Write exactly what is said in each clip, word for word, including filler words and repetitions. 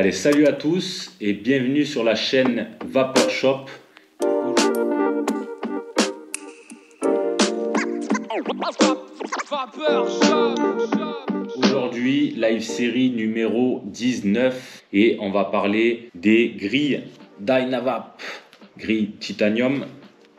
Allez, salut à tous et bienvenue sur la chaîne Vapeur Shop. Aujourd'hui, live série numéro dix-neuf et on va parler des grilles DynaVap, grilles titanium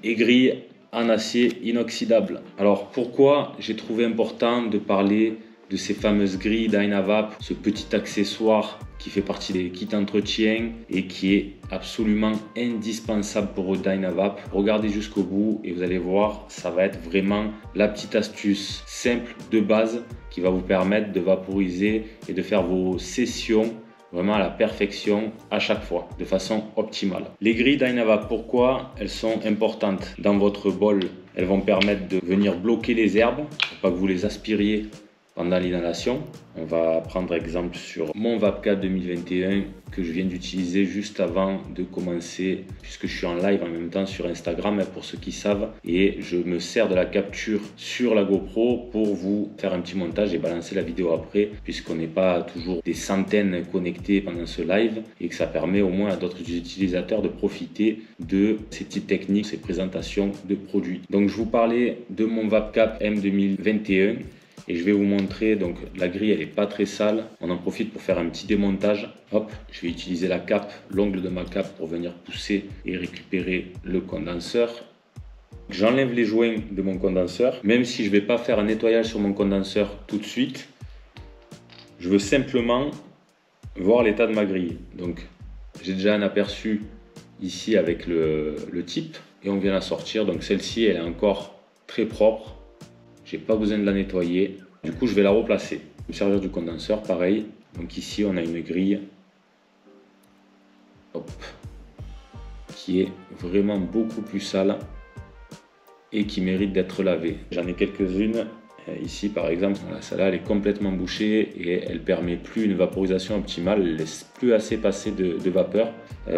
et grilles en acier inoxydable. Alors pourquoi j'ai trouvé important de parler de ces fameuses grilles DynaVap, ce petit accessoire qui fait partie des kits entretien et qui est absolument indispensable pour DynaVap. Regardez jusqu'au bout et vous allez voir, ça va être vraiment la petite astuce simple de base qui va vous permettre de vaporiser et de faire vos sessions vraiment à la perfection à chaque fois, de façon optimale. Les grilles DynaVap, pourquoi elles sont importantes dans votre bol? Elles vont permettre de venir bloquer les herbes, pour pas que vous les aspiriez pendant l'inhalation. On va prendre exemple sur mon VapCap deux mille vingt et un que je viens d'utiliser juste avant de commencer, puisque je suis en live en même temps sur Instagram pour ceux qui savent, et je me sers de la capture sur la GoPro pour vous faire un petit montage et balancer la vidéo après, puisqu'on n'est pas toujours des centaines connectés pendant ce live et que ça permet au moins à d'autres utilisateurs de profiter de ces petites techniques, ces présentations de produits. Donc je vous parlais de mon VapCap M deux mille vingt et un et je vais vous montrer. Donc la grille, elle est pas très sale, on en profite pour faire un petit démontage. Hop, je vais utiliser la cape, l'ongle de ma cape pour venir pousser et récupérer le condenseur. J'enlève les joints de mon condenseur, même si je vais pas faire un nettoyage sur mon condenseur tout de suite. Je veux simplement voir l'état de ma grille. Donc j'ai déjà un aperçu ici avec le, le type et on vient la sortir. Donc celle-ci, elle est encore très propre. J'ai pas besoin de la nettoyer. Du coup, je vais la replacer. Je vais me servir du condenseur, pareil. Donc ici, on a une grille, hop, qui est vraiment beaucoup plus sale et qui mérite d'être lavée. J'en ai quelques-unes. Ici, par exemple, celle-là, elle est complètement bouchée et elle permet plus une vaporisation optimale. Elle laisse plus assez passer de, de vapeur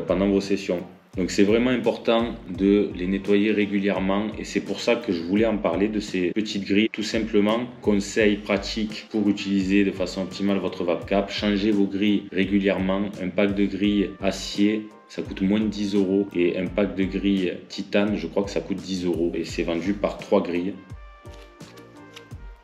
pendant vos sessions. Donc c'est vraiment important de les nettoyer régulièrement et c'est pour ça que je voulais en parler de ces petites grilles. Tout simplement, conseil pratique pour utiliser de façon optimale votre VapCap, changez vos grilles régulièrement. Un pack de grilles acier, ça coûte moins de dix euros et un pack de grilles titane, je crois que ça coûte dix euros et c'est vendu par trois grilles.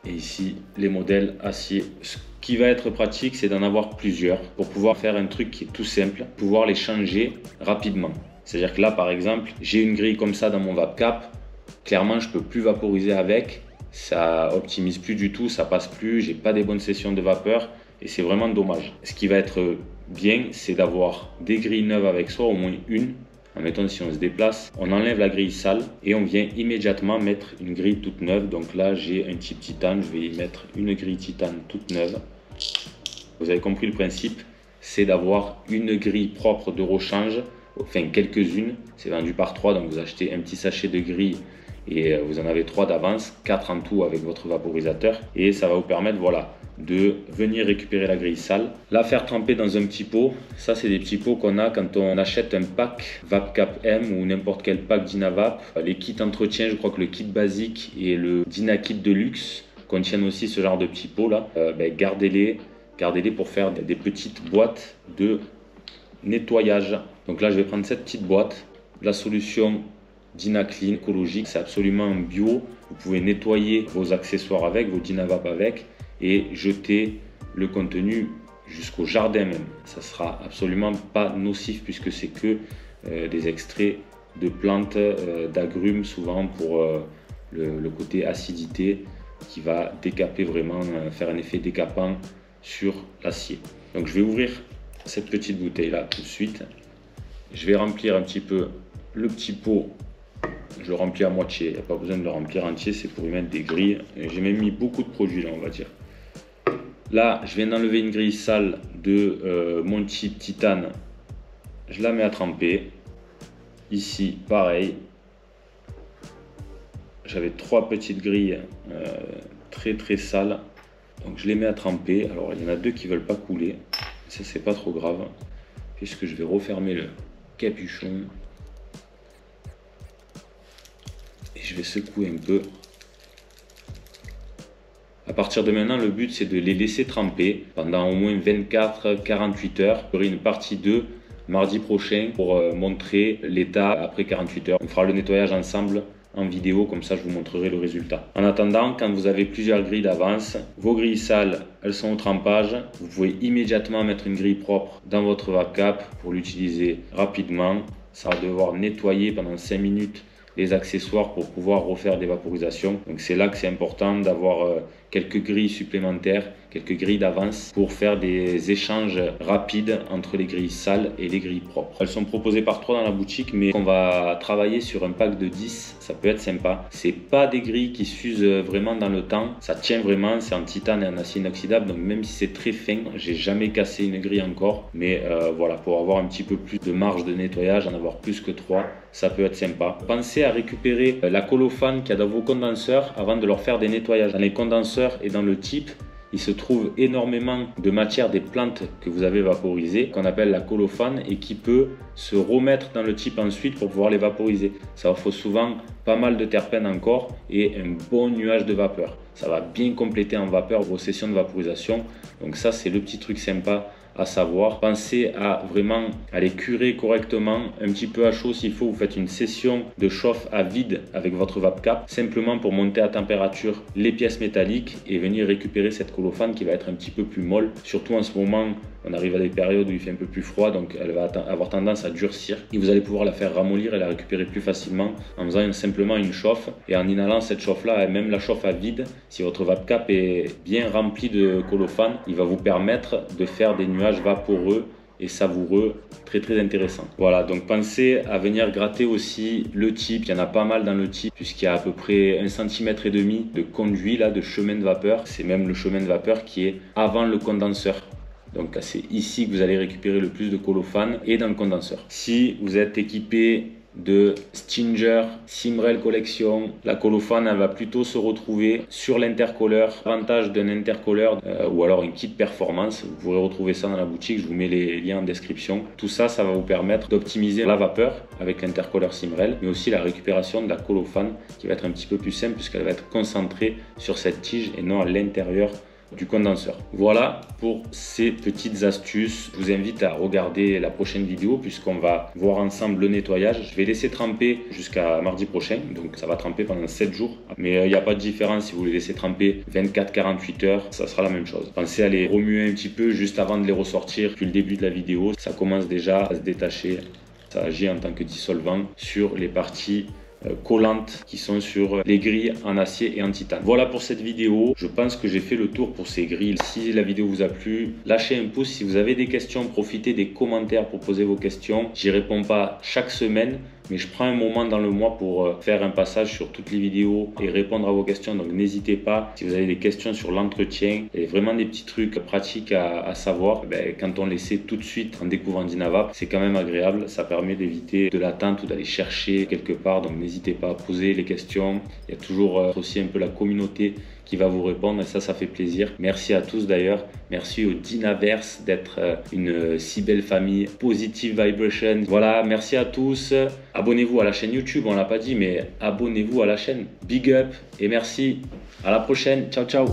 Et ici, les modèles acier. Ce qui va être pratique, c'est d'en avoir plusieurs pour pouvoir faire un truc qui est tout simple, pouvoir les changer rapidement. C'est-à-dire que là, par exemple, j'ai une grille comme ça dans mon VapCap. Clairement, je peux plus vaporiser avec. Ça optimise plus du tout, ça passe plus. J'ai pas des bonnes sessions de vapeur et c'est vraiment dommage. Ce qui va être bien, c'est d'avoir des grilles neuves avec soi, au moins une. Admettons, si on se déplace, on enlève la grille sale et on vient immédiatement mettre une grille toute neuve. Donc là, j'ai un type titane, je vais y mettre une grille titane toute neuve. Vous avez compris le principe, c'est d'avoir une grille propre de rechange, enfin quelques-unes. C'est vendu par trois, donc vous achetez un petit sachet de grille et vous en avez trois d'avance, quatre en tout avec votre vaporisateur, et ça va vous permettre, voilà, de venir récupérer la grille sale, la faire tremper dans un petit pot. Ça, c'est des petits pots qu'on a quand on achète un pack VapCap M ou n'importe quel pack DynaVap. Les kits entretien, je crois que le kit basique et le DynaKit de luxe contiennent aussi ce genre de petits pots là. Euh, ben, gardez-les, gardez-les pour faire des petites boîtes de nettoyage. Donc là, je vais prendre cette petite boîte, la solution DynaClean écologique, c'est absolument bio. Vous pouvez nettoyer vos accessoires avec, vos DynaVap avec, et jeter le contenu jusqu'au jardin même. Ça sera absolument pas nocif puisque c'est que euh, des extraits de plantes, euh, d'agrumes, souvent pour euh, le, le côté acidité qui va décaper vraiment, euh, faire un effet décapant sur l'acier. Donc je vais ouvrir cette petite bouteille là tout de suite. Je vais remplir un petit peu le petit pot. Je le remplis à moitié, il n'y a pas besoin de le remplir entier, c'est pour y mettre des grilles. J'ai même mis beaucoup de produits là, on va dire. Là, je viens d'enlever une grille sale de euh, mon type titane. Je la mets à tremper. Ici, pareil. J'avais trois petites grilles euh, très très sales. Donc je les mets à tremper. Alors il y en a deux qui ne veulent pas couler. Ça, c'est pas trop grave, puisque je vais refermer le capuchon. Et je vais secouer un peu. À partir de maintenant, le but c'est de les laisser tremper pendant au moins vingt-quatre à quarante-huit heures. Il y aura une partie deux mardi prochain pour montrer l'état après quarante-huit heures. On fera le nettoyage ensemble en vidéo, comme ça je vous montrerai le résultat. En attendant, quand vous avez plusieurs grilles d'avance, vos grilles sales, elles sont au trempage, vous pouvez immédiatement mettre une grille propre dans votre VapCap pour l'utiliser rapidement. Ça va devoir nettoyer pendant cinq minutes les accessoires pour pouvoir refaire des vaporisations. Donc c'est là que c'est important d'avoir quelques grilles supplémentaires, quelques grilles d'avance pour faire des échanges rapides entre les grilles sales et les grilles propres. Elles sont proposées par trois dans la boutique, mais on va travailler sur un pack de dix, ça peut être sympa. C'est pas des grilles qui s'usent vraiment dans le temps, ça tient vraiment, c'est en titane et en acier inoxydable, donc même si c'est très fin, j'ai jamais cassé une grille encore, mais euh, voilà, pour avoir un petit peu plus de marge de nettoyage, en avoir plus que trois, ça peut être sympa. Pensez à récupérer la colophane qu'il y a dans vos condenseurs avant de leur faire des nettoyages. Dans les condenseurs et dans le type, il se trouve énormément de matière des plantes que vous avez vaporisées, qu'on appelle la colophane, et qui peut se remettre dans le type ensuite pour pouvoir les vaporiser. Ça offre souvent pas mal de terpènes encore et un bon nuage de vapeur. Ça va bien compléter en vapeur vos sessions de vaporisation. Donc ça, c'est le petit truc sympa à savoir. Pensez à vraiment à les curer correctement, un petit peu à chaud s'il faut. Vous faites une session de chauffe à vide avec votre VapCap, simplement pour monter à température les pièces métalliques et venir récupérer cette colophane qui va être un petit peu plus molle. Surtout en ce moment, on arrive à des périodes où il fait un peu plus froid, donc elle va avoir tendance à durcir. Et vous allez pouvoir la faire ramollir et la récupérer plus facilement en faisant simplement une chauffe. Et en inhalant cette chauffe-là, et même la chauffe à vide, si votre VapCap est bien rempli de colophane, il va vous permettre de faire des nuages vaporeux et savoureux, très très intéressant. Voilà, donc pensez à venir gratter aussi le type, il y en a pas mal dans le type puisqu'il y a à peu près un centimètre et demi de conduit là, de chemin de vapeur. C'est même le chemin de vapeur qui est avant le condenseur. Donc c'est ici que vous allez récupérer le plus de colophane et dans le condenseur. Si vous êtes équipé de Stinger, Simrell Collection, la colophane elle va plutôt se retrouver sur l'intercolleur. Avantage d'un intercolleur euh, ou alors un kit performance, vous pourrez retrouver ça dans la boutique, je vous mets les liens en description. Tout ça, ça va vous permettre d'optimiser la vapeur avec l'intercolleur Simrell, mais aussi la récupération de la colophane qui va être un petit peu plus simple puisqu'elle va être concentrée sur cette tige et non à l'intérieur du condenseur. Voilà pour ces petites astuces. Je vous invite à regarder la prochaine vidéo puisqu'on va voir ensemble le nettoyage. Je vais laisser tremper jusqu'à mardi prochain, donc ça va tremper pendant sept jours, mais il euh, n'y a pas de différence si vous les laissez tremper vingt-quatre à quarante-huit heures, ça sera la même chose. Pensez à les remuer un petit peu juste avant de les ressortir. Depuis le début de la vidéo, ça commence déjà à se détacher, ça agit en tant que dissolvant sur les parties collantes qui sont sur les grilles en acier et en titane. Voilà pour cette vidéo, je pense que j'ai fait le tour pour ces grilles. Si la vidéo vous a plu, lâchez un pouce. Si vous avez des questions, profitez des commentaires pour poser vos questions. J'y réponds pas chaque semaine, mais je prends un moment dans le mois pour faire un passage sur toutes les vidéos et répondre à vos questions. Donc n'hésitez pas, si vous avez des questions sur l'entretien et vraiment des petits trucs pratiques à, à savoir, ben, quand on les sait tout de suite en découvrant DynaVap, c'est quand même agréable. Ça permet d'éviter de l'attente ou d'aller chercher quelque part. Donc n'hésitez pas à poser les questions. Il y a toujours aussi un peu la communauté qui va vous répondre et ça, ça fait plaisir. Merci à tous d'ailleurs. Merci au Dynaverse d'être une si belle famille. Positive Vibration. Voilà, merci à tous. Abonnez-vous à la chaîne YouTube, on l'a pas dit, mais abonnez-vous à la chaîne. Big up et merci. À la prochaine. Ciao, ciao.